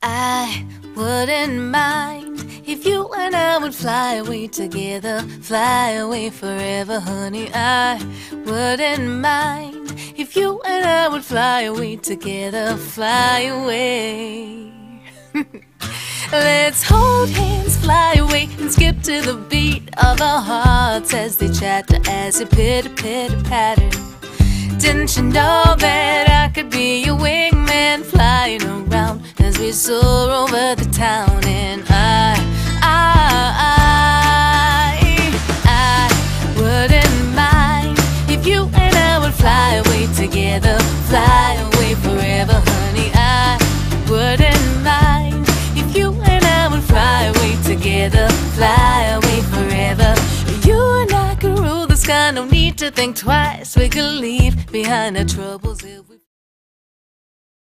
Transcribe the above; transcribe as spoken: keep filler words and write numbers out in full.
I wouldn't mind if you and I would fly away together, fly away forever, honey. I wouldn't mind if you and I would fly away together, fly away. Let's hold hands, fly away, and skip to the beat of our hearts as they chatter, as they pitter pitter patter. Didn't you know that I could be your wingman, flying around as we soar over the town? And I, I, I, I wouldn't mind if you and I would fly away together, fly away forever, honey. I wouldn't mind if you and I would fly away together, fly away forever. You and I could rule the sky, no need to think twice. We could leave behind our troubles.